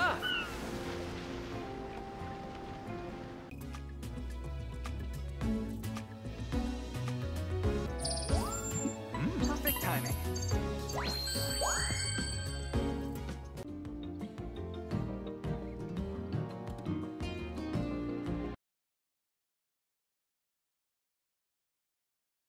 stuff.